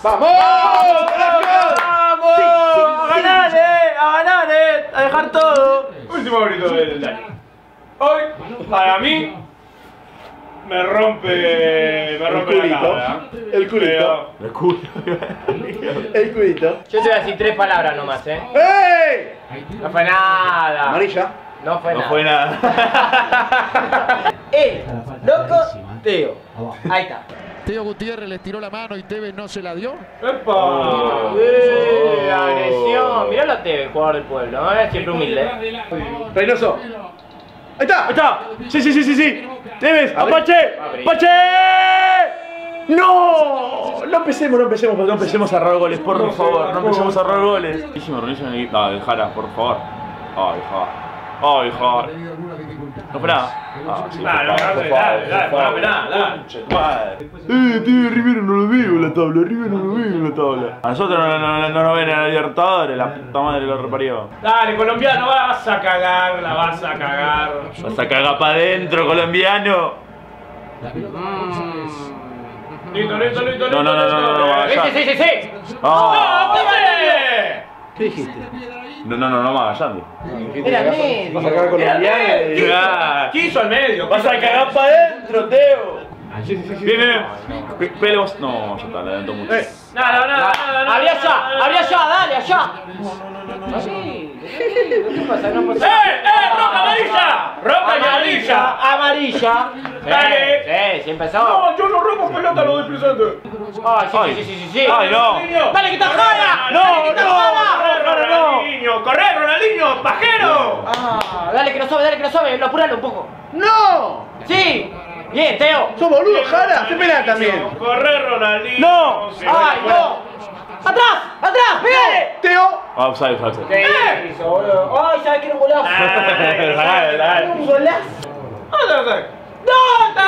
¡Vamos! ¡Vamos! Sí, sí, sí. ¡A ganar, eh! ¡A dejar todo! Último grito del Dani. Hoy, para mí, me rompe el culito. El culito. El culito. El culito. Yo te voy a decir tres palabras nomás, eh. ¡Ey! No fue nada. Amarilla. No fue nada. Loco, Teo. Ahí está. Teo Gutiérrez les tiró la mano y Tevez no se la dio. ¡Epa! Oh. ¡Agresión! Mirá la Tevez, jugador del pueblo, ¿eh? Siempre humilde. Reynoso. ¡Ahí está! ¡Ahí está! ¡Sí, sí, sí, sí! Sí. ¡Tevez! ¡Apache! ¡Apache! ¡No! No empecemos a robar goles, por favor. No empecemos a robar goles. Ah, el Jara, por favor. Ay, Jara. Ay, joder. No fue nada. Tío, Rivero no lo veo en la tabla. A nosotros no ven a la Libertadores. La puta madre lo reparió. Dale, colombiano, vas a cagar. La vas a cagar. Vas a cagar para adentro, colombiano. Listo, listo, listo. No. Sí. ¿Qué dijiste? No, Magallanes. Era medio. Vas a cagar con los diarios. ¿Qué hizo al medio? Vas a cagar para adentro, Teo. Viene. Pelos. No, ya está, le adelantó mucho. Nada. Abrí allá, dale, allá. No. ¿Qué pasa? Roja, amarilla. Roja y amarilla. Dale. Si empezó. No, yo no rompo pelota, lo desprezante. Ay, sí. Ay, no. Dale, que está Jara. No. Corre, Ronaldinho, pajero. Ah, dale que no sobe, lo apuralo un poco. No. Sí. Bien, Teo. Sos boludo, Jara. Se pelea también. Corre, Ronaldinho. No. Ay, no. ¡Atrás! ¡Pégale! ¡Teo! ¡Offside! ¿Qué hizo, boludo? ¡Ay, sabés que era un golazo! ¡Era un golazo! ¡Atrás! ¡No! ¡Está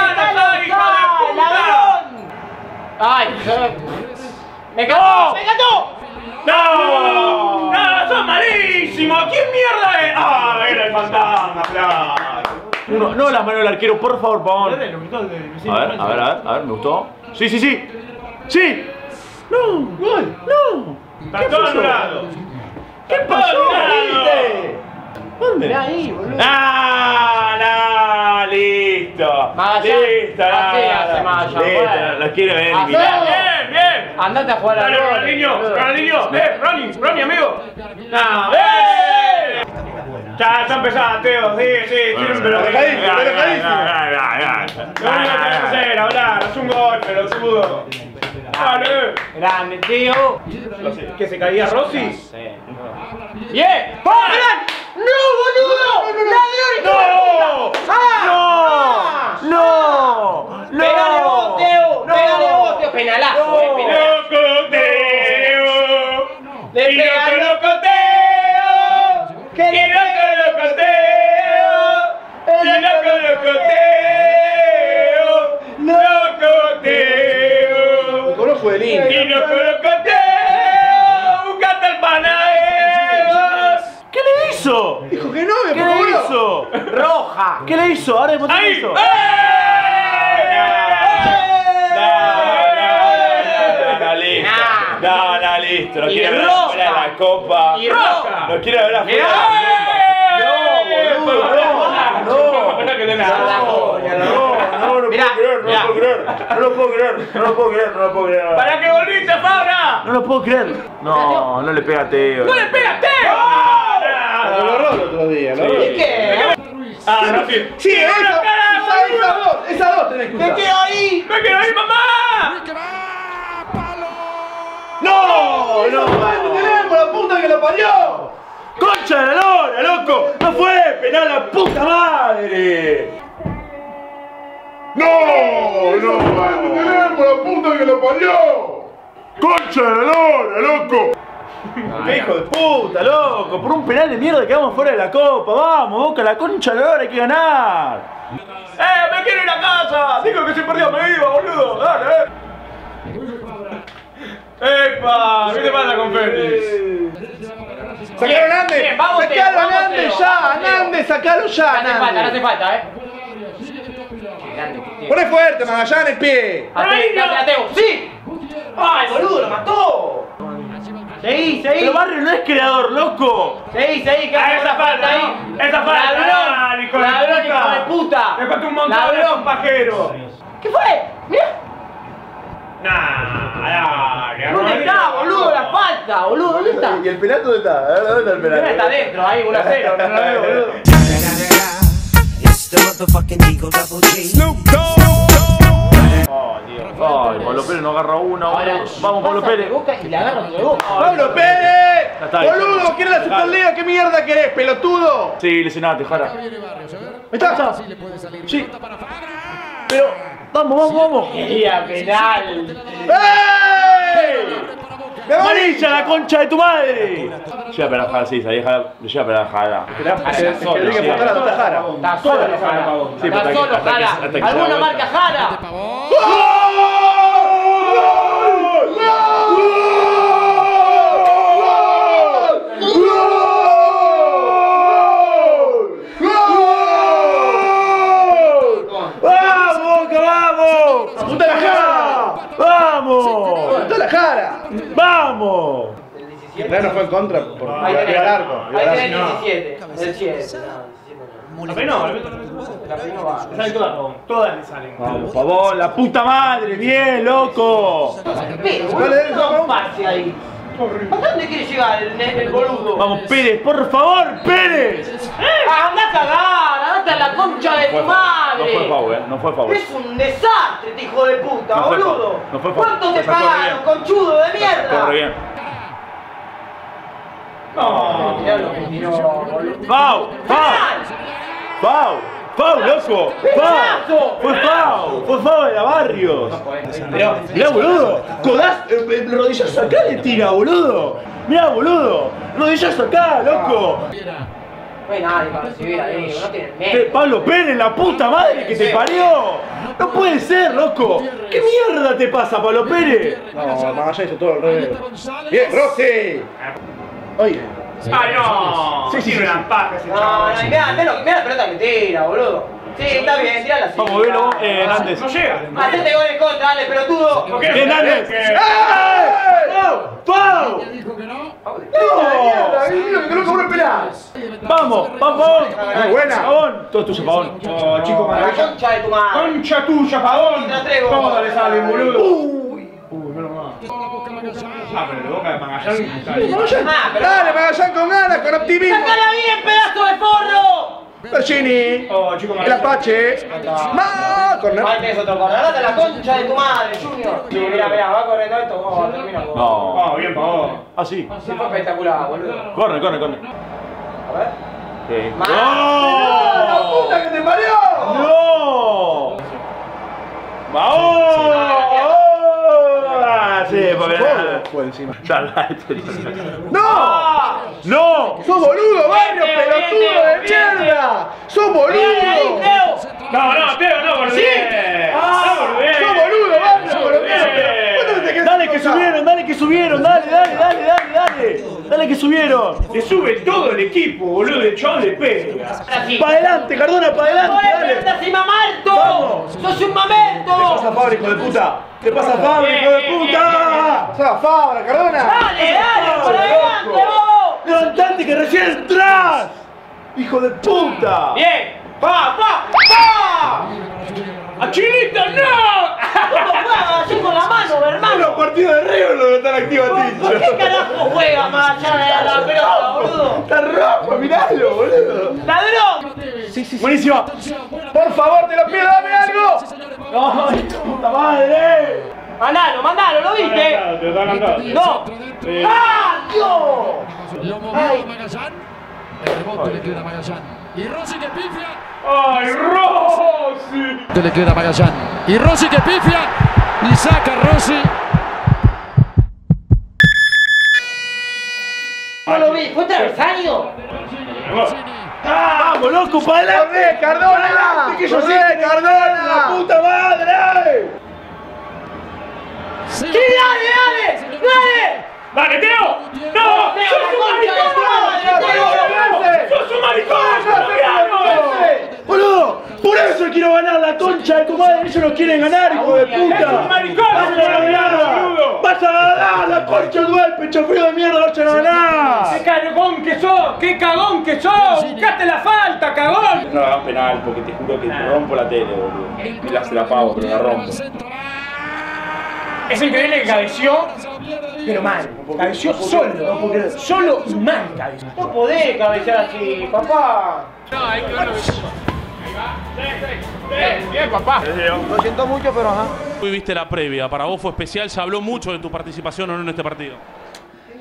hijo de puta! ¡Ay! ¡Me cagó! ¡No! ¡No! ¡Sos malísimo! ¿Quién mierda es? ¡Ah! ¡Era el fantasma! ¡Claro! No las manos del arquero, por favor, Pavón. A ver, me gustó. ¡Sí! ¡Sí! ¡No! ¡Gol! ¡No! ¡Está todo anulado! ¿Qué pasó? ¿Dónde? Mirá ahí, boludo. ¡Ah! ¡Listo! ¡Listo! ¡La quiero ver! ¡Bien! ¡Andate a jugar a la bola! ¡Ronaldinho! ¡Ronnie, amigo! ¡No! Ya empezaba, Teo, sí, pero dejadísimo. Lo único que tenés que hacer, hablar, es un gol, pero sudo. ¡Dale! ¡Grande, tío! ¿Que se caía Rossi? Sí. ¡Bien! ¡Para! ¡No, boludo! ¡No! ¡Pégale vos, Teo! ¡Penalazo! ¡Loco, Teo! ¡Le pegó loco, Teo! ¡Qué loco, Teo! ¡Qué loco, Teo! ¡Loco, Teo! Y nos colocó Teo, un gato al panadero. ¿Qué le hizo? Dijo que no, ¿qué le hizo? Roja. ¿Qué le hizo? Ahora después te hizo. No, listo. No quiere ver afuera la copa. Y roja. No quiere ver afuera. No lo puedo creer. ¿Para qué volviste, Fabra? No lo puedo creer. No le pega a Teo. ¡No le pega a Teo! Lo robó el otro día, ¿no? ¿Y qué? Ah, no, sí. ¡Sí, esas dos tenés que usar! ¡Me quedo ahí, mamá! ¡No! ¡Tenemos la puta que lo parió! ¡Concha de la lora, loco! ¡No fue penal, la puta madre! ¡No! ¡La puta que lo parió! ¡Concha de la lora, loco! ¡Qué hijo de puta, loco! Por un penal de mierda quedamos fuera de la copa. ¡Vamos, Boca, la concha de la lora, hay que ganar! ¡Me quiero ir a casa! ¡Digo que se perdió, me iba, boludo! ¡Dale, ¡epa! ¿Qué te pasa con Félix? ¡Sacalo, Nández! ¡Sacalo, Nández, ya! ¡Nández, sacalo ya! No hace falta, eh. ¡Pone fuerte, Magallanes, pie! ¡Ateo! ¡Sí! ¡Ay, boludo! ¡Lo mató! ¡Seguí, seguí! Pero Barrio no es creador, loco. ¡Seguí, seguí! ¡Ah, esa falta ahí! ¡Esa falta! ¡Ladrón! ¡Hijo de puta! ¡Le falta un montón! ¡Ladrón, pajero! ¿Qué fue? ¡Mirá! Nah, ¿dónde está, boludo? La falta, boludo, ¿dónde está? ¿Y el penal dónde está? ¿Dónde está el penal? Está adentro, ahí, 1-0, no lo veo, boludo. Oh, Dios. Ay, Pablo Pérez no agarra una. Vamos, Pablo Pérez. Y le agarran de Boca. ¡Pablo Pérez! ¡Boludo! ¿Quieres la Superliga? ¿Qué mierda querés, pelotudo? Sí, lesionate, Jara. ¿Está? Sí. Pero... ¡Vamos, vamos, vamos! ¡Quería penal! ¡Ey! ¡Me amarilla la concha de tu madre! Llega para Jara, sí, ahí llega para Jara. Tiene que apuntar a toda Jara. ¡Está solo Jara! ¡Está solo Jara! ¡Alguna marca Jara! ¡Vamos! El plan no fue en contra por el arco. Ahí tiene el 17. El 7. La penó, la penó va. Le salen todas, Pavón. Todas le salen. Vamos, Pavón, la puta madre. Bien, loco. Pero, boludo, un pase ahí. ¿A dónde quiere llegar el boludo? Vamos, Pérez, por favor, Pérez. Andate a dar, andate a la concha de tu madre. No fue Pau, no fue Pau. Es un desastre, hijo de puta, boludo. No fue Pau. ¿Cuánto te pagaron, conchudo de mierda? Corre bien. No, mirá lo que tiró, boludo. Pau, Pau. Pau. ¡Pau, loco! ¡Pau! ¡Fue Pau! ¡Fue Pau de la Barrios! ¡Mirá, boludo! ¡Codás! ¡Rodillazo acá le tira, boludo! ¡Mirá, boludo! ¡Rodillazo acá, loco! No hay nadie para recibir ahí, no tiene miedo. ¡Pablo Pérez, la puta madre que te parió! ¡No puede ser, loco! ¿Qué mierda te pasa, Pablo Pérez? No, Magallanes hizo todo el revés. ¡Bien, Rossi! ¡Oye! ¡Ay, no! Sí, sí, sí. No, mirá, mirá la pelota que tira, boludo. Sí, está bien, tirala así. Vamos, velo, Nández. No llega. Hacete gol en contra, dale, pelotudo. ¡Bien, Nández! ¡No! ¡Pau! ¡No! ¡No! ¡Vamos! ¡Pavón! ¡Buena! ¡Pavón! Todo tuyo, Pavón. ¡Oh, chico maravilla! ¡Concha de tu madre! ¡Concha tuya, Pavón! ¡Todo le sale, boludo! Ah, pero la Boca de Magallanes está bien. Dale, Magallanes con ganas, con optimismo. ¡Sácala bien, pedazo de forro! Percini, el Apache. Falta es otro corner. Date la concha de tu madre, Junior. Mira, mira, va corriendo esto. Oh, termina. No, bien, Pavón. Ah, sí. Se fue espectacular, boludo. Corre, corre, corre. A ver. Sí. ¡No! ¡La puta que te parió! ¡No! ¡Vamos! Sí, porque fue encima. ¡No! ¡No! ¡Sos boludo, Barrio, pelotudo de mierda! ¡Sos boludo! ¡No, no, Teo, no, boludo! ¡Sí! ¡Sos boludo, Barrio, pelotudo! ¡Dale que subieron, dale que subieron! ¡Dale, dale, dale, dale, dale! ¡Dale que subieron! ¡Le sube todo el equipo, boludo! ¡El chabón le pega! ¡Para adelante, Cardona, para adelante! ¡Dale, estás sin mamarto! ¡Sos un mamerto! ¡Te pasa, Fabra, hijo de puta! ¡Te pasa, Fabra, hijo de puta! ¡Te pasa, Fabra, Cardona! ¡Dale, dale, por adelante vos! ¡Levantate que recién entras! ¡Hijo de puta! ¡Bien! ¡Pa, pa, pa! ¡A Chinita, no! Yo con la mano, hermano. Los partidos de Río no están activos, Tincho. ¿Por qué carajo juega más allá de la pelota, boludo? Está rojo, miralo, boludo. ¡Ladrón! Sí, sí, sí. Buenísimo. Por favor, te lo pido, dame algo. No, puta madre. Mandalo, mandalo, ¿lo viste? No. ¡Ah, Dios! Lo movió Magallanes. El rebote le queda a Magallanes. Y Rossi que pifia. ¡Ay, Rossi! Que le queda a Magallanes. Y Rossi que pifia. Y saca Rossi. No lo vi, fue travesaño. ¡Vamos, loco, para adelante! ¡Cardona! ¡Que yo sé, Cardona! ¡La puta madre! ¡Sí, dale, dale! ¡Dale! ¡Dale, Teo! ¡No! ¡Sos un maricón! ¡Sos un maricón! ¡Boludo! ¡Por eso quiero ganar la concha de tu madre, ellos no quieren ganar, hijo de puta. Vas a ganar, la concha dual, pecho frío de mierda, vas a ganar. Qué cagón que sos, qué cagón que sos. Buscaste la falta, cagón. No hagas penal, porque te juro que te rompo la tele, boludo. Me la se la pago, pero la rompo. Es increíble que cabeció, pero mal. Cabeció solo. Solo y mal cabeció. No podés cabecear así, papá. No, ahí claro que sí. Bien, papá. Lo siento mucho, pero ajá. Hoy viste la previa. Para vos fue especial. ¿Se habló mucho de tu participación o no en este partido?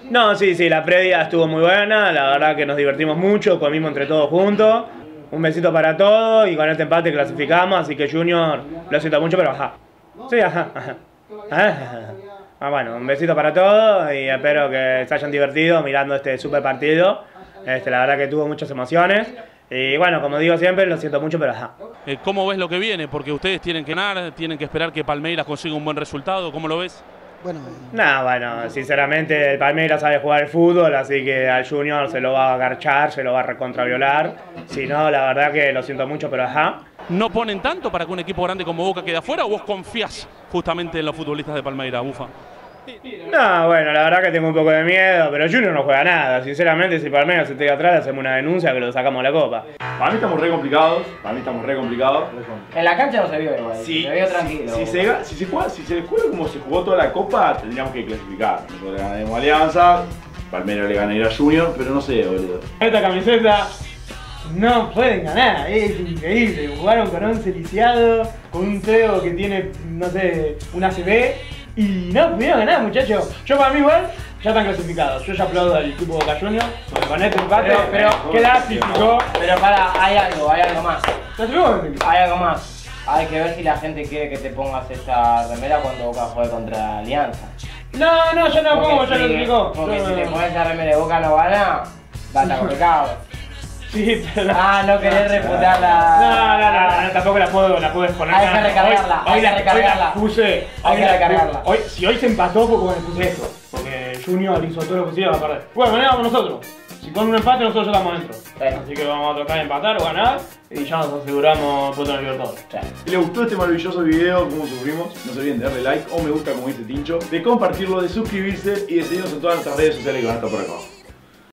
No, sí. La previa estuvo muy buena. La verdad que nos divertimos mucho. Comimos entre todos juntos. Un besito para todos. Y con este empate clasificamos. Así que, Junior, lo siento mucho, pero ajá. Sí, ajá. Bueno, un besito para todos. Y espero que se hayan divertido mirando este super partido. La verdad que tuvo muchas emociones. Y bueno, como digo siempre, lo siento mucho, pero ajá. ¿Cómo ves lo que viene? Porque ustedes tienen que ganar, tienen que esperar que Palmeiras consiga un buen resultado. ¿Cómo lo ves? Bueno, sinceramente el Palmeiras sabe jugar el fútbol, así que al Junior se lo va a agarchar, se lo va a recontraviolar. Si no, la verdad que lo siento mucho, pero ajá. ¿No ponen tanto para que un equipo grande como Boca quede afuera o vos confías justamente en los futbolistas de Palmeiras, Bufa? No, bueno, la verdad que tengo un poco de miedo, pero Junior no juega nada. Sinceramente, si Palmeiras se tira atrás, hacemos una denuncia que lo sacamos la copa. Para mí estamos re complicados, En la cancha no se vio igual, se vio tranquilo. Si se juega como se jugó toda la copa, tendríamos que clasificar. Nosotros le ganaremos a Alianza, Palmeiras le ganaría a Junior, pero no sé, boludo. Esta camiseta no pueden ganar, es increíble. Jugaron con 11 lisiados, con un Teo que tiene, no sé, una CB. Y no pudieron ganar, muchachos. Yo para mí igual, ya están clasificados. Yo ya aplaudo al equipo Boca Junior con este empate, pero clasificó. Pero para, hay algo más. Hay algo más. Hay que ver si la gente quiere que te pongas esta remera cuando Boca juegue contra Alianza. No, yo no pongo, yo lo explico. Porque si te pones la remera de Boca no gana, va a estar complicado. Sí, pero... no querés reputarla. No, tampoco la puedo exponer. Hay que recargarla, hay que recargarla. Si hoy se empató fue como le puse esto, porque Junior hizo todo lo posible para perder. Bueno, ganamos nosotros. Si con un empate nosotros ya estamos dentro. Sí. Así que vamos a tratar de empatar o ganar y ya nos aseguramos puesto en el Libertadores. Sí. Si les gustó este maravilloso video, como sufrimos, no se olviden de darle like o me gusta como dice Tincho, de compartirlo, de suscribirse y de seguirnos en todas nuestras redes sociales que van a estar por acá.